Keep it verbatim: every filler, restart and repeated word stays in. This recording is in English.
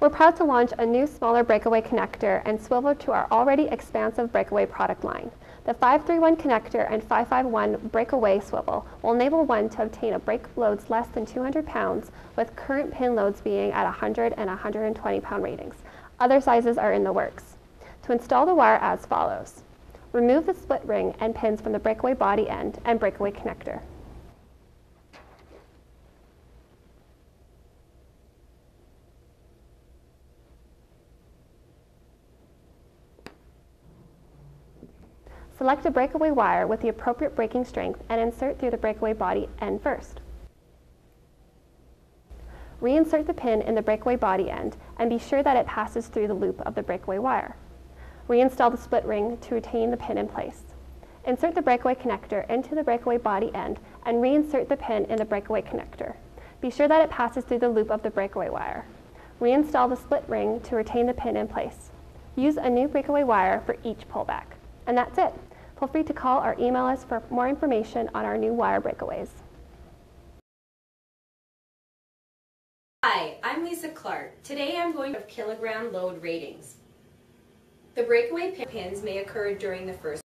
We're proud to launch a new smaller breakaway connector and swivel to our already expansive breakaway product line. The five three one connector and five five one breakaway swivel will enable one to obtain a break loads less than two hundred pounds, with current pin loads being at one hundred and one hundred twenty pound ratings. Other sizes are in the works. To install the wire as follows. Remove the split ring and pins from the breakaway body end and breakaway connector. Select a breakaway wire with the appropriate breaking strength and insert through the breakaway body end first. Reinsert the pin in the breakaway body end and be sure that it passes through the loop of the breakaway wire. Reinstall the split ring to retain the pin in place. Insert the breakaway connector into the breakaway body end and reinsert the pin in the breakaway connector. Be sure that it passes through the loop of the breakaway wire. Reinstall the split ring to retain the pin in place. Use a new breakaway wire for each pullback. And that's it. Feel free to call or email us for more information on our new wire breakaways. Hi, I'm Lisa Clark. Today I'm going to kilogram load ratings. The breakaway pins may occur during the first